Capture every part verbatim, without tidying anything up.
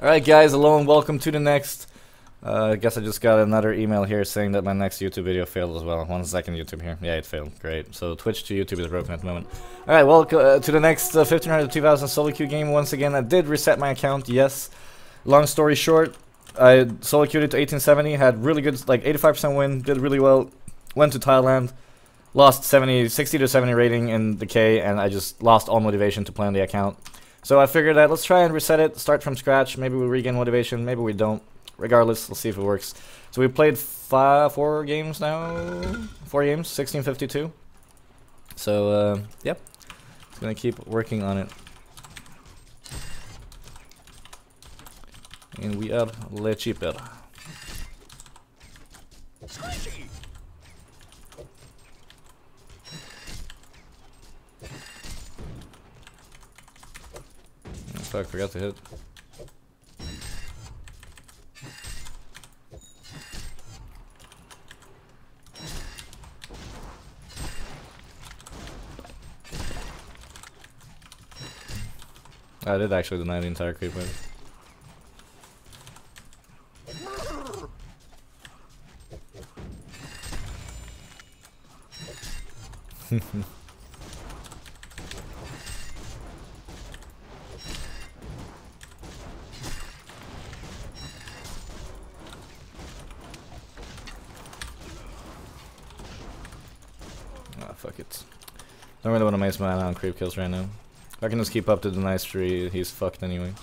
Alright guys, hello and welcome to the next. Uh, I guess I just got another email here saying that my next YouTube video failed as well. One second, YouTube here. Yeah, it failed. Great. So Twitch to YouTube is broken at the moment. Alright, welcome uh, to the next uh, fifteen hundred to two thousand solo queue game. Once again, I did reset my account, yes. Long story short, I solo queued it to eighteen seventy, had really good, like eighty-five percent win, did really well. Went to Thailand, lost seventy, sixty to seventy rating in the K, and I just lost all motivation to play on the account. So I figured that let's try and reset it, start from scratch, maybe we regain motivation, maybe we don't. Regardless, let's see if it works. So we played five, four games now? Four games, sixteen fifty-two. So, uh, yep. Just gonna keep working on it. And we are Le Chipper. I forgot to hit. I did actually deny the entire creep wave. Fuck it. Don't really want to mace man on creep kills right now. If I can just keep up to the nice tree, he's fucked anyway.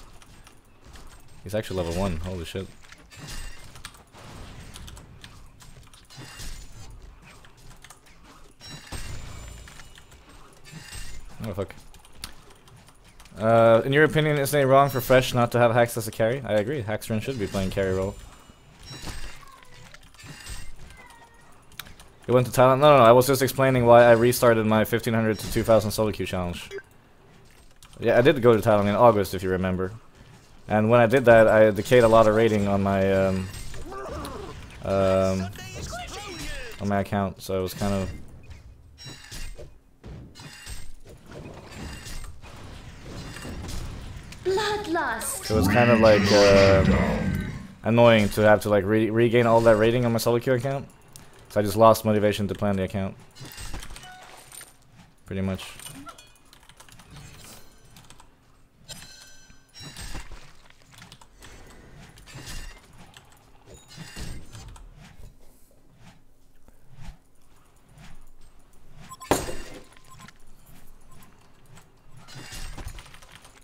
He's actually level one, holy shit. Oh fuck. Uh, in your opinion, isn't it wrong for Fresh not to have Hax as a carry? I agree, Haxorin should be playing carry role. You went to Thailand? No, no, no, I was just explaining why I restarted my fifteen hundred to two thousand solo queue challenge. Yeah, I did go to Thailand in August, if you remember. And when I did that, I decayed a lot of rating on my, um... Um... on my account, so it was kind of... Bloodlust. It was kind of like, um... annoying to have to, like, re regain all that rating on my solo queue account. I just lost motivation to play on the account. Pretty much.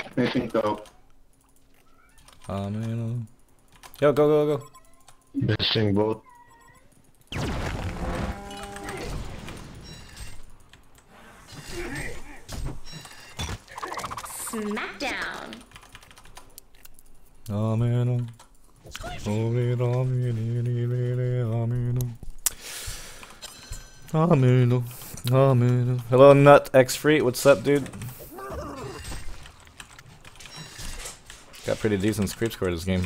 I think so. Um, yo, go, go, go. Missing both. Smackdown. Hello, Nut X Free. What's up, dude? Got pretty decent creep score this game.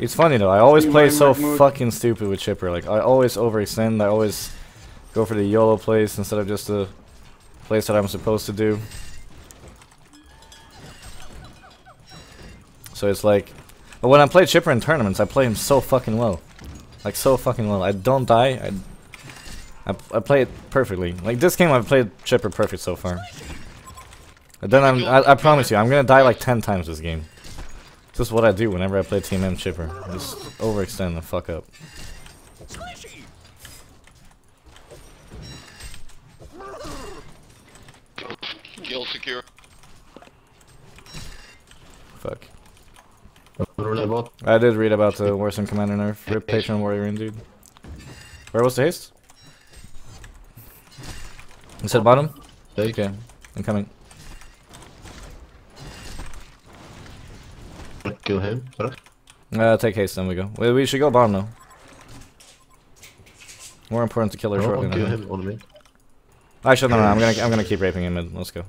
It's funny though, I always play so fucking stupid with Chipper, like I always overextend, I always go for the YOLO place instead of just the place that I'm supposed to do. So it's like, but when I play Chipper in tournaments, I play him so fucking well. Like so fucking well, I don't die, I, I, I play it perfectly. Like this game I've played Chipper perfect so far. But then I'm, I, I promise you, I'm gonna die like ten times this game. This is what I do whenever I play Team M Chipper. I just overextend the fuck up. Kill secure. Fuck. I did read about the Warzone Commander nerf. Rip Patron Warrior in, dude. Where was the haste? You said bottom? Okay, I'm coming. Kill him, sorry. Uh, take haste, then we go. We, we should go bomb now. More important to kill her no, shortly. Kill him on mid. Actually, no, no, I'm gonna, I'm gonna keep raping him mid. Let's go.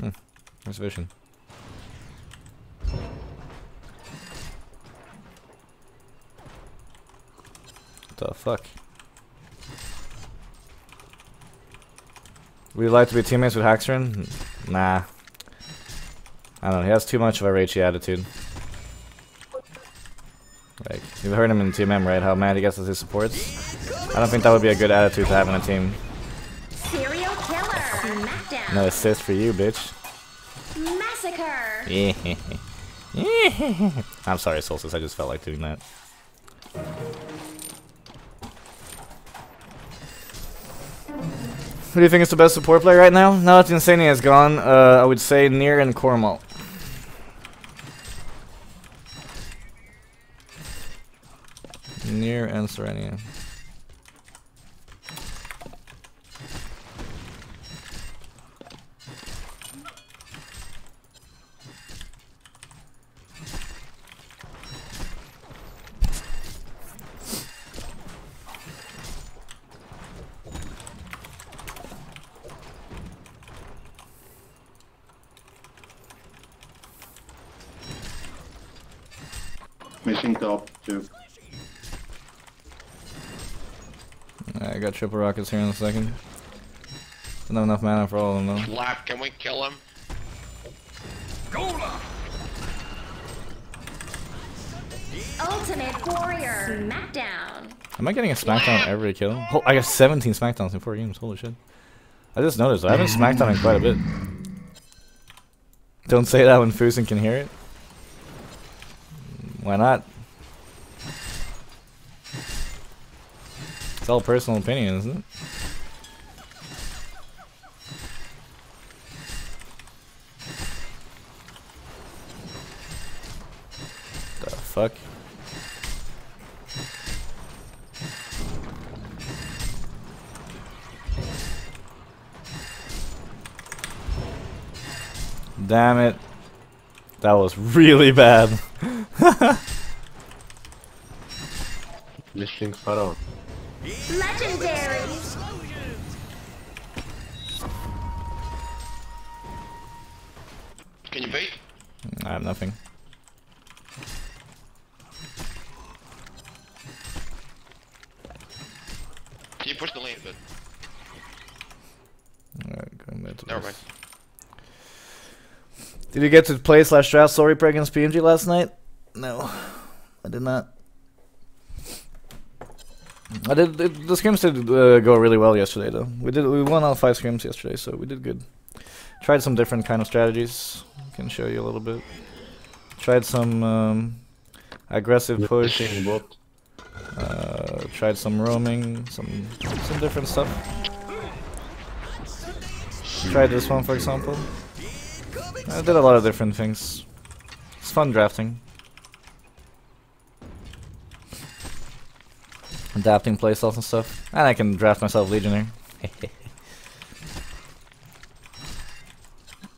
Hmm. Where's vision? What the fuck? Would you like to be teammates with Haxorin? Nah. I don't know, he has too much of a ragey attitude. Like, you've heard him in Team M, right? How mad he gets at his supports? I don't think that would be a good attitude to have in a team. Serial killer. No assist for you, bitch. Massacre. Yeah. I'm sorry, Solstice, I just felt like doing that. Who do you think is the best support player right now? Now that Insania is gone, uh, I would say Near and Cormalt. Near and Serenia. Missing top too. I got triple rockets here in a second. Don't have enough mana for all of them though. Slap, can we kill him? Gola! Ultimate warrior smackdown. Am I getting a smackdown every kill? Oh, I got seventeen smackdowns in four games. Holy shit! I just noticed I haven't smackdown in quite a bit. Don't say that when Fusen can hear it. Why not? It's all personal opinion, isn't it? The fuck? Damn it. That was really bad. Missing Pharaoh. Legendary. Can you bait? I have nothing. Can you push the lane a bit? Alright, going back to this. Did you get to play slash draft Soul Reaper against P M G last night? No, I did not. I did. It, the scrims did uh, go really well yesterday, though. We did. We won all five scrims yesterday, so we did good. Tried some different kind of strategies. I can show you a little bit. Tried some um, aggressive push. Uh, tried some roaming. Some some different stuff. Tried this one, for example. I did a lot of different things. It's fun drafting. Adapting playstyles and stuff. And I can draft myself Legionnaire.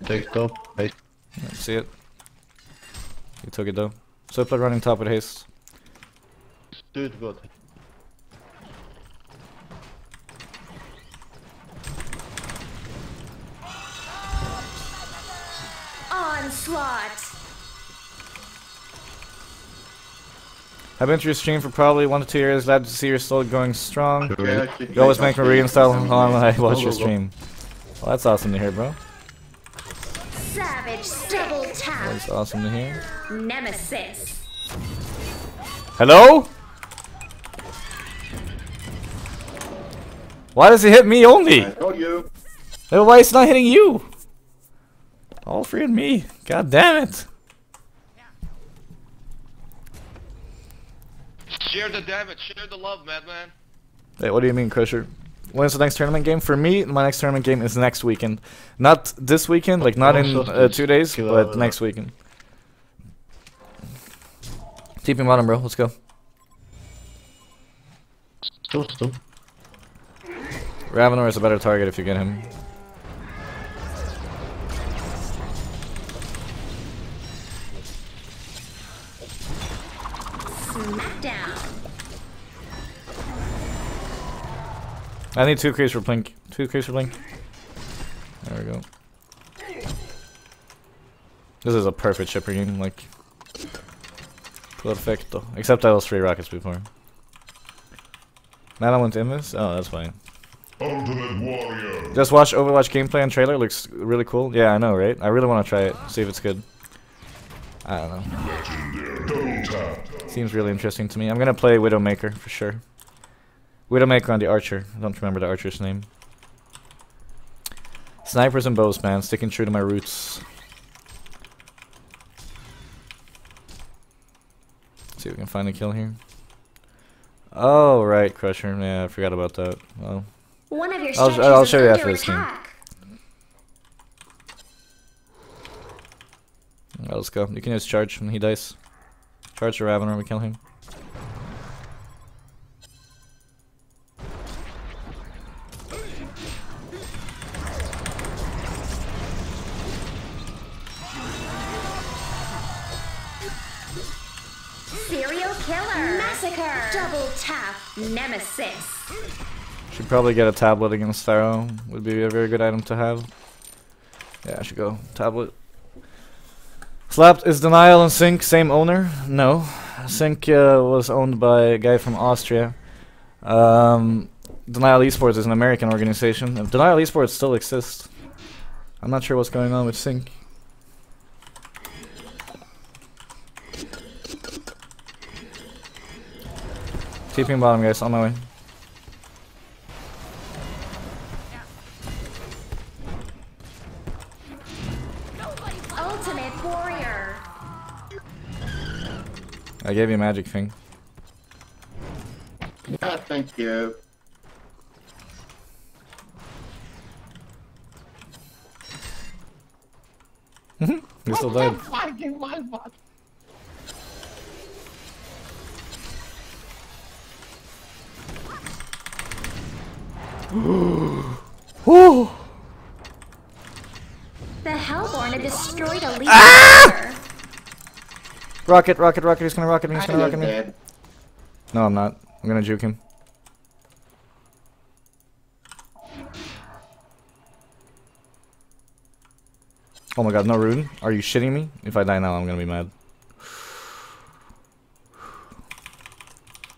Take top. Hey. Yeah, see it. You took it though. So I played running top with haste. Dude, good. Onslaught. I've been to your stream for probably one to two years. Glad to see you're still going strong. You always make me reinstall on when I watch your stream. Well, that's awesome to hear, bro. Savage double tap. That's awesome to hear. Nemesis. Hello? Why does he hit me only? I told you. Why is he not hitting you? All three and me. God damn it. Share the damage, share the love, Madman. Hey, what do you mean, Crusher? When's the next tournament game? For me, my next tournament game is next weekend. Not this weekend, like not in uh, two days, but next weekend. T P bottom, bro. Let's go. Ravenor is a better target if you get him. I need two creeps for blink. Two creeps for blink. There we go. This is a perfect Chipper game, like perfecto. Except I lost three rockets before. Now I went to Invis? Oh, that's fine. Ultimate Warrior. Just watch Overwatch gameplay and trailer. It looks really cool. Yeah, I know, right? I really want to try it. See if it's good. I don't know. Seems really interesting to me. I'm gonna play Widowmaker for sure. Widowmaker on the Archer. I don't remember the Archer's name. Snipers and bows, man. Sticking true to my roots. Let's see if we can find a kill here. Oh, right, Crusher. Yeah, I forgot about that. Well, One of your I'll, I'll show you after this game. Alright, let's go. You can just charge when he dies. Charge the Ravener, we kill him. Serial killer! Massacre! Double tap! Nemesis! Should probably get a tablet against Pharaoh. Would be a very good item to have. Yeah, I should go. Tablet. Slapped is Denial and Sync, same owner? No. Sync uh, was owned by a guy from Austria. Um, Denial Esports is an American organization. If Denial Esports still exists. I'm not sure what's going on with Sync. T Ping bottom, guys, on my way. I gave you a magic thing. Yeah, thank you. You're still dead. The Hellbourne had destroyed a leader. Ah! Rocket, rocket, rocket, he's gonna rocket me, he's gonna rocket me. No, I'm not. I'm gonna juke him. Oh my god, no rune? Are you shitting me? If I die now, I'm gonna be mad.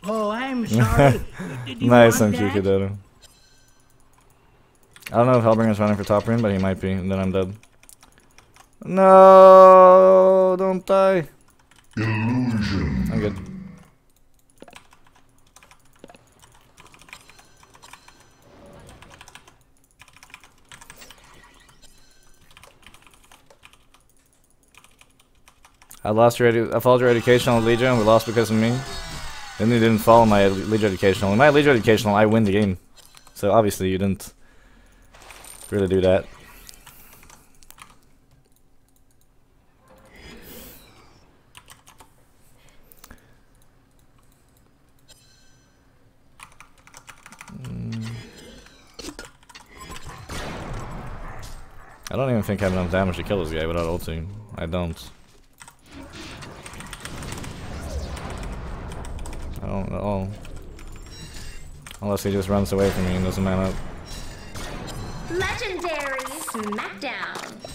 Oh, I'm sorry. Did you nice, I'm juking him. I don't know if Hellbringer's running for top rune, but he might be, and then I'm dead. No, don't die. Illusion. I'm good. I lost your edu I followed your educational Legion and we lost because of me. Then you didn't follow my Legion educational. In my Legion educational I win the game. So obviously you didn't really do that. I don't even think I have enough damage to kill this guy without ulting. I don't. I don't at all. Unless he just runs away from me and doesn't man up. Legendary Smackdown.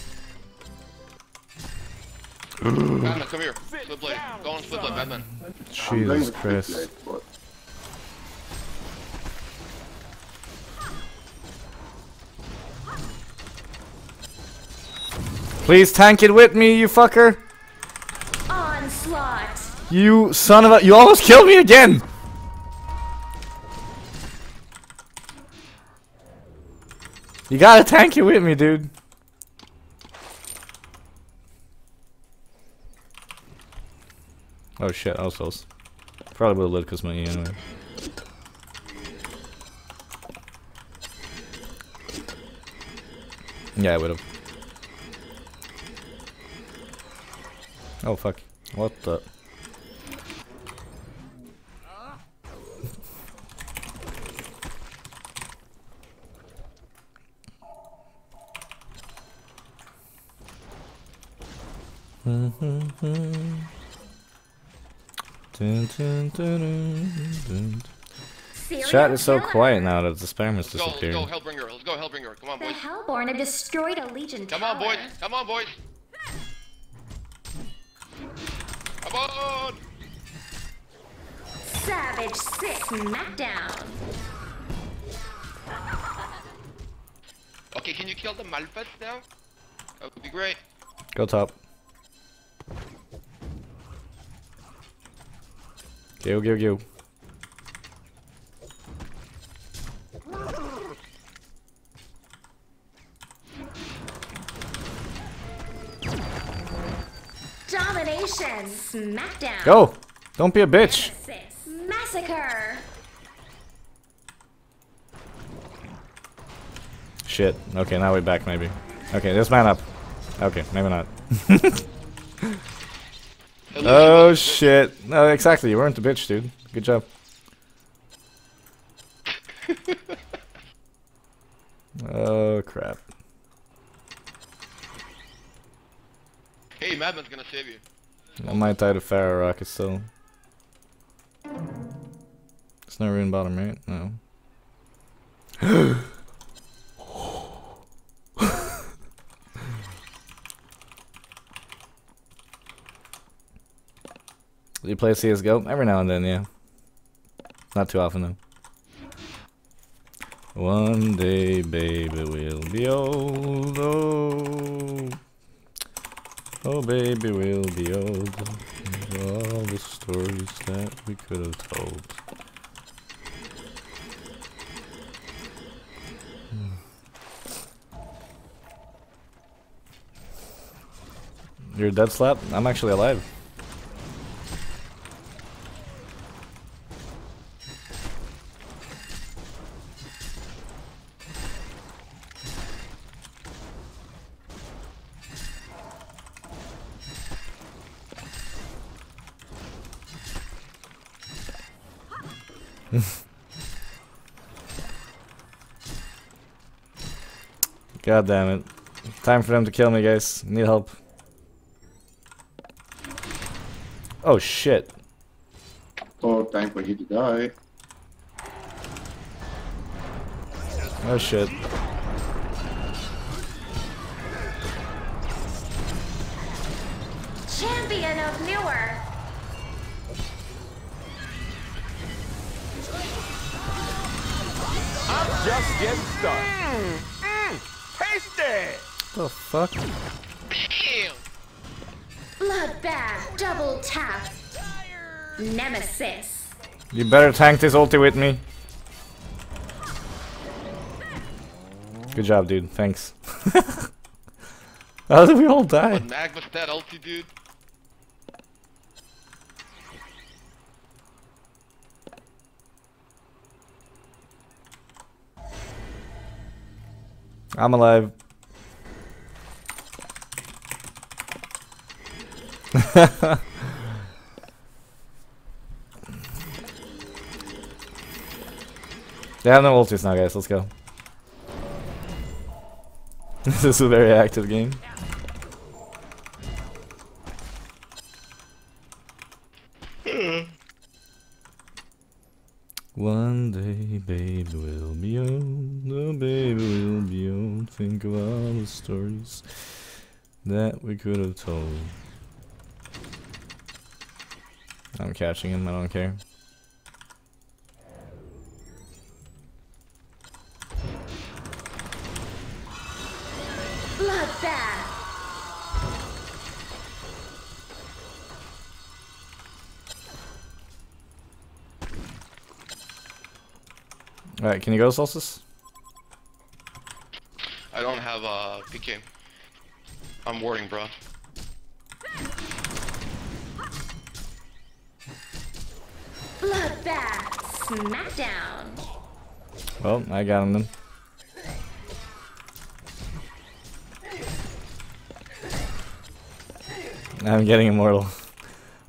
Madman, come here. Flip blade. Go on, flip blade, Madman. Jesus Christ. Please tank it with me, you fucker! Onslaught! You son of a- you almost killed me again! You gotta tank it with me, dude. Oh shit, I was close. Probably would've lived cause my E anyway. Yeah, I would've. Oh fuck. What the? Chat is so quiet now that the spam has disappeared. Let's go, Hellbringer. Let's go, Hellbringer. Come on, boys. The Hellbourne have destroyed a Legion tower. Come on, boys. Come on, boys. Savage six Smackdown. Okay, can you kill the Malphite now? That would be great. Go top. Go, go, go. Domination. Smackdown. Go. Don't be a bitch. Massacre. Shit. Okay, now we're back maybe. Okay, this man up. Okay, maybe not. Oh shit. No, exactly. You weren't a bitch, dude. Good job. Oh crap. Hey, Madman's gonna save you. I might die to Pharaoh rocket still. There's no rune bottom, right? No. Do you play C S G O? Every now and then, yeah. Not too often, though. One day, baby, we'll be old. Oh, oh baby, we'll be old. All the stories that we could have told. You're dead, Slap? I'm actually alive. God damn it. Time for them to kill me, guys. Need help. Oh shit. Oh, time for you to die. Oh shit. Champion of Newerth. I'm just getting started. Mm, mm, tasty! The fuck? Damn. Bloodbath, double tap, nemesis. You better tank this ulti with me. Good job, dude. Thanks. How did we all die? What Magnus that ulti, dude? I'm alive. They have no ultis now, guys. Let's go. This is a very active game. One day, babe, we'll be old. Oh, babe, we'll be old. Think of all the stories that we could have told. I'm catching him, I don't care. Bloodbath. Alright, can you go, Solstice? I don't have a uh, P K. I'm warding, bro. Bloodbath! Smackdown! Well, I got him then. I'm getting immortal.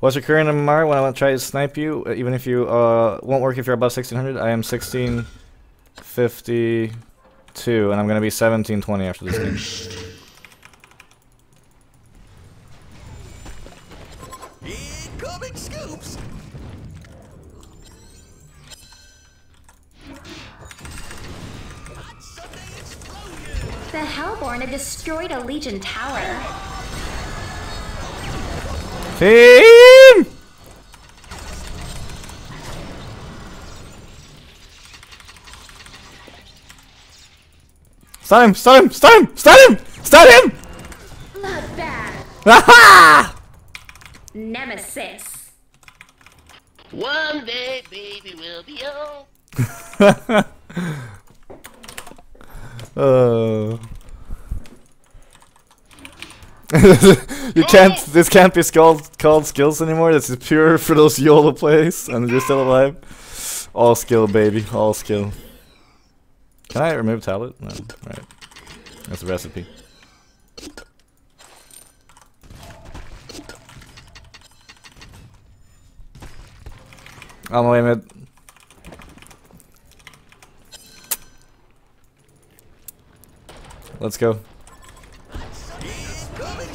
What's your current M M R when I want to try to snipe you? Even if you, uh, won't work if you're above sixteen hundred? I am sixteen fifty-two, and I'm gonna be seventeen twenty after this game. The Hellbourne have destroyed a Legion tower. Team! Stun him! Stun him! Stun him! Stun him! Stun him! Not bad. Aha! Nemesis. One day, baby, we'll be old. Oh. You can't. This can't be called called skills anymore. This is pure for those YOLO plays, and you're still alive. All skill, baby. All skill. Can I remove talent? No. Right. That's a recipe. I'm away mid. Let's go. Smackdown.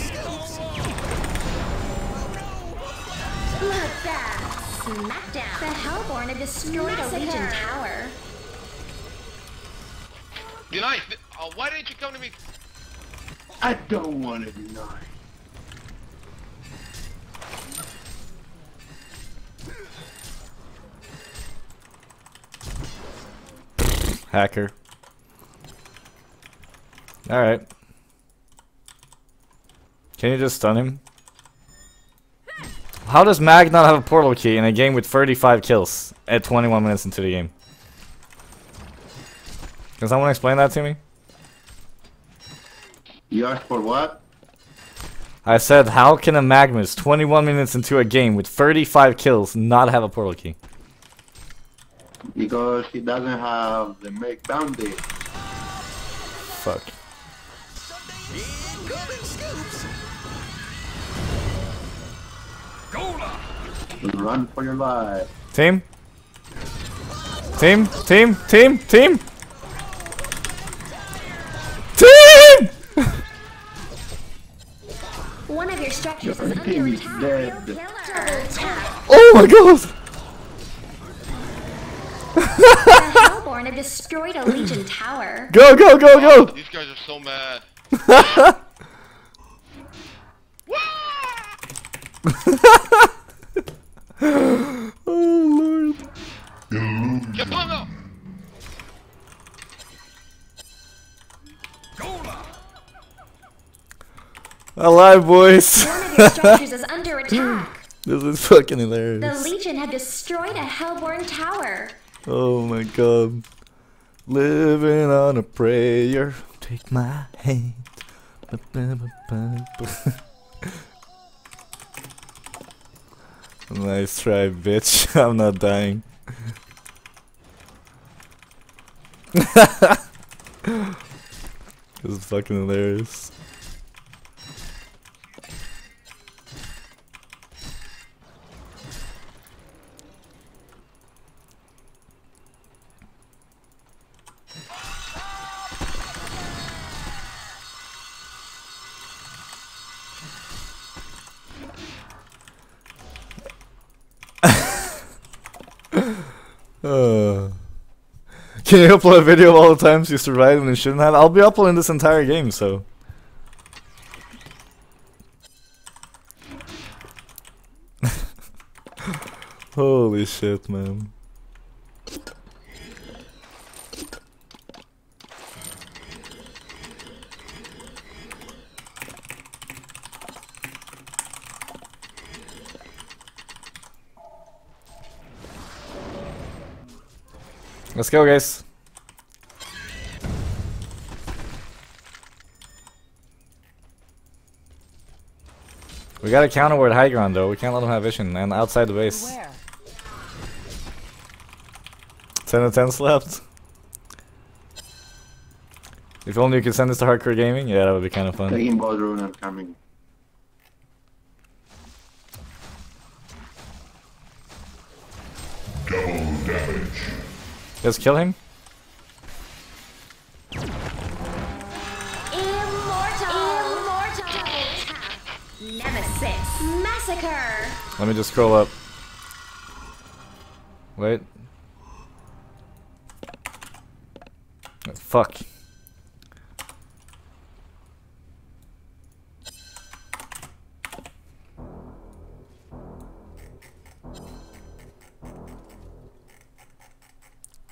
The Hellbourne had destroyed a Legion tower. Good night. Oh, why didn't you come to me? I don't want to deny. Hacker. All right. Can you just stun him? How does Mag not have a portal key in a game with thirty-five kills at twenty-one minutes into the game? Can someone explain that to me? You asked for what? I said, how can a Magnus twenty-one minutes into a game with thirty-five kills not have a portal key? Because he doesn't have the make bounty. Fuck. Run for your life. Team. Team. Team. Team. Team. Team. One of your structures your is team is dead. Oh my god. The Hellbourne have destroyed a Legion tower. Go go go go. These guys are so mad. Oh lord. Alive, boys. One of your structures is under attack. This is fucking hilarious. The Legion had destroyed a Hellbourne tower. Oh my god. Living on a prayer. Take my hand. Ba, ba, ba, ba, ba. Nice try, bitch. I'm not dying. This is fucking hilarious. Uh, can you upload a video of all the times you survived when you shouldn't have? I'll be uploading this entire game, so. Holy shit, man. Let's go, guys. We gotta counterward high ground, though. We can't let them have vision, and outside the base. Where? ten out of ten left. If only you could send this to Hardcore Gaming, yeah, that would be kind of fun. Taking ball drone, I'm coming. Double damage. Let's kill him. Immortal. Immortal. Nemesis. Massacre. Let me just scroll up. Wait. Oh, fuck.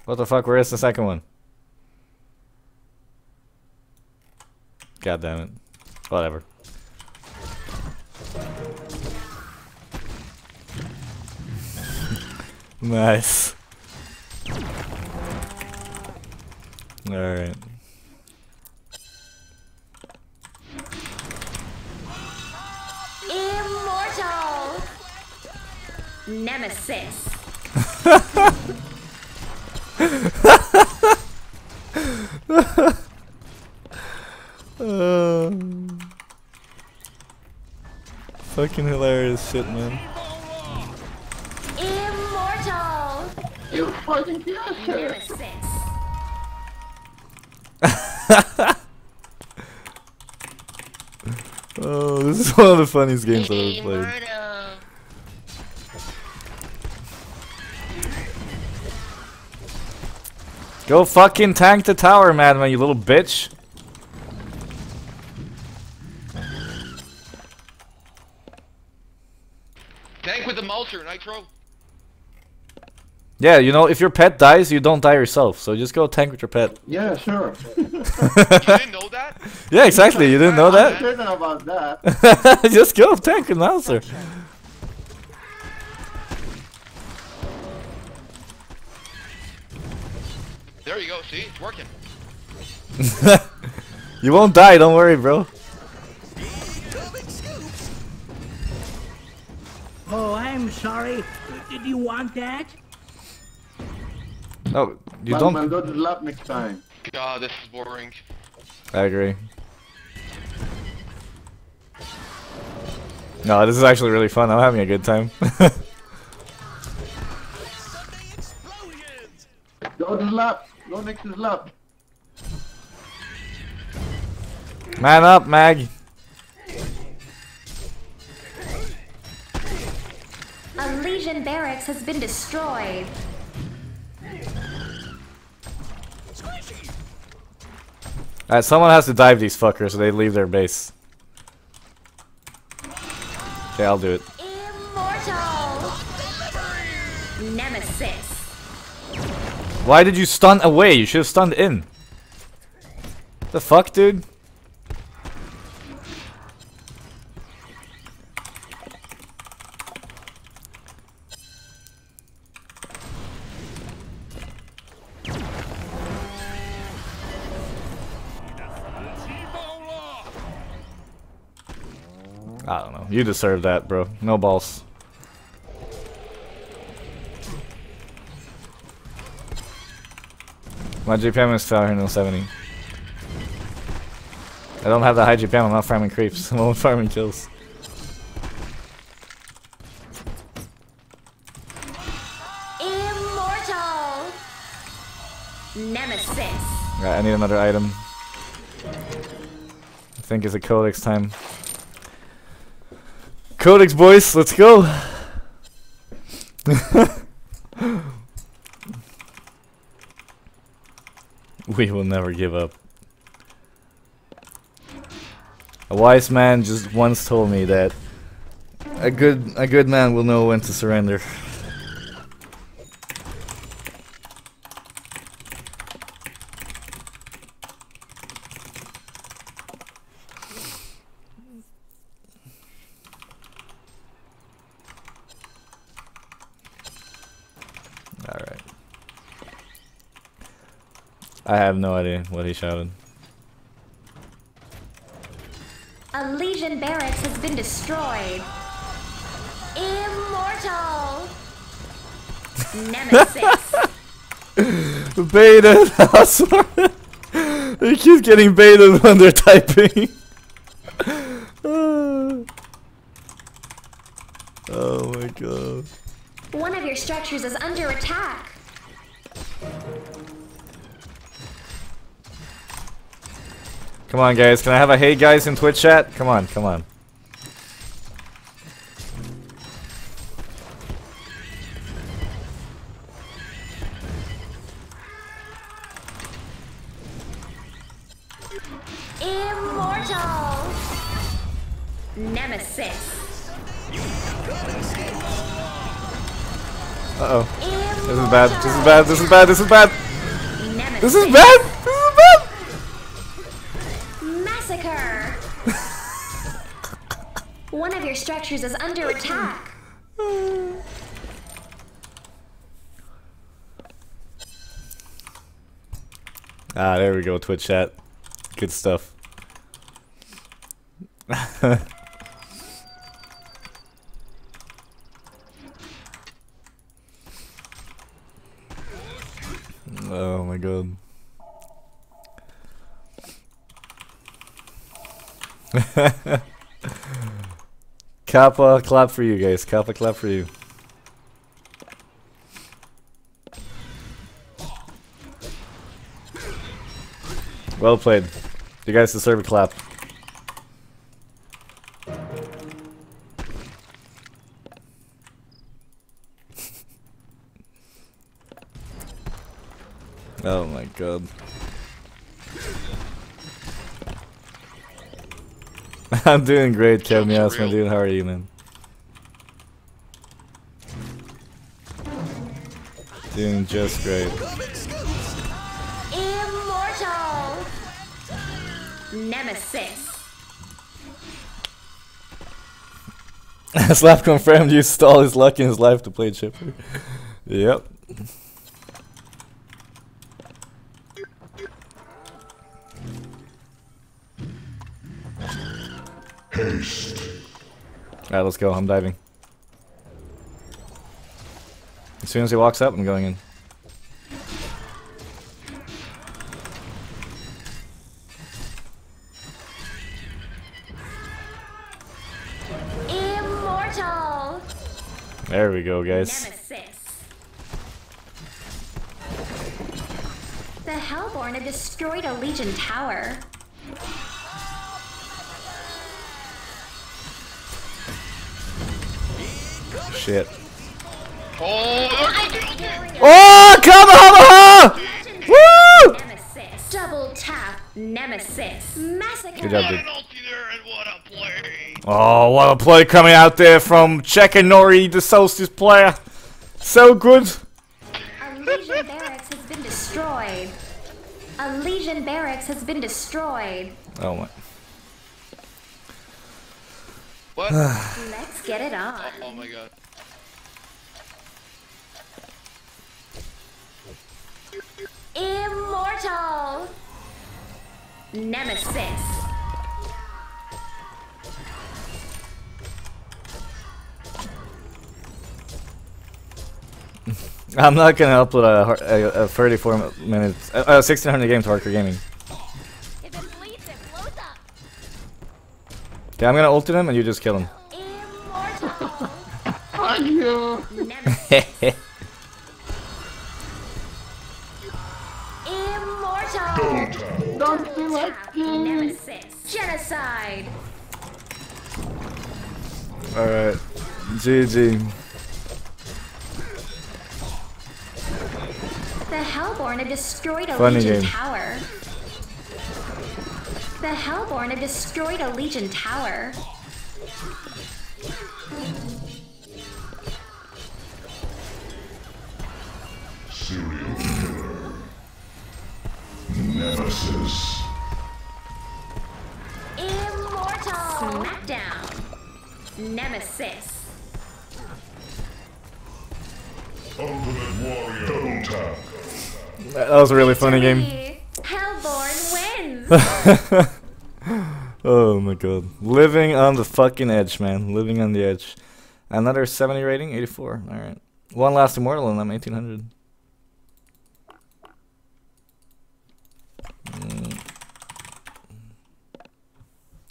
What the fuck? Where is the second one? God damn it. Whatever. Nice. Alright. Immortal Nemesis. um, fucking hilarious shit, man. Immortal. You fucking Nemesis. Oh, this is one of the funniest games I've ever played. Go fucking tank the tower, Madman, you little bitch! Tank with the Mulcher, Nitro! Yeah, you know, if your pet dies, you don't die yourself, so just go tank with your pet. Yeah, sure. You didn't know that? Yeah, exactly, you didn't know that? I'm certain about that. Just go tank with Mulcher. There you go, see? It's working. You won't die, don't worry, bro. Oh, I'm sorry. Did you want that? No, you don't. Man, go to the lab next time. God, this is boring. I agree. No, this is actually really fun. I'm having a good time. Go to the lab. Go next to the lab. Man up, Mag. A Legion barracks has been destroyed. Alright, someone has to dive these fuckers so they leave their base. Okay, I'll do it. Immortal Nemesis. Why did you stun away? You should have stunned in. The fuck, dude? I don't know. You deserve that, bro. No balls. My G P M is five seventy. I don't have the high G P M, I'm not farming creeps. I'm only farming kills. Immortal Nemesis. Right, I need another item. I think it's a codex time. Codex, boys, let's go! We will never give up. A wise man just once told me that a good a good man will know when to surrender. I have no idea what he shouted. A Legion barracks has been destroyed. Immortal Nemesis. Baited. I'm sorry. They keep getting baited when they're typing. Oh my god. One of your structures is under attack. Come on, guys. Can I have a hey guys in Twitch chat? Come on, come on. Immortal Nemesis. Uh-oh. This is bad. This is bad. This is bad. This is bad. This is bad. This is bad. This is bad. Massacre. One of your structures is under attack. Ah, there we go, Twitch chat. Good stuff. Oh my god. Kappa clap for you guys. Kappa clap for you. Well played. You guys deserve a clap. Oh my god. I'm doing great, Kevin Asman, dude. How are you, man? Doing just great. Immortal Nemesis. Slap confirmed you stall his luck in his life to play Chipper. Yep. Alright, let's go. I'm diving. As soon as he walks up, I'm going in. Immortal. There we go, guys. Nemesis. The Hellbourne have destroyed a Legion tower. Shit. Oh, Kamaha! Woo! Nemesis. Double tap, Nemesis. Massacre. Good job, dude. Oh, what a play coming out there from Chek and Nori, the Solstice player. So good. A Legion barracks has been destroyed. A Legion barracks has been destroyed. Oh my. What? Let's get it on. Oh, oh my god. Immortal Nemesis. I'm not gonna upload a, a, a thirty-four minutes, uh, uh, sixteen hundred games to Hardcore Gaming. Okay, I'm gonna ult to them and you just kill him. Immortal. Immortal. Don't do it. Nemesis. Genocide. Alright. G G. The Hellbourne have destroyed a Funny Legion game. Tower. The Hellbourne have destroyed a Legion tower. Serial killer. Nemesis. Immortal. Smackdown. Nemesis. Ultimate warrior. Double tap. That was a really funny game. Oh my god. Living on the fucking edge, man. Living on the edge. Another seventy rating, eighty-four. Alright. One last immortal and I'm eighteen hundred. Mm.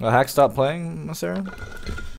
Well, Hack stopped playing, Sarah?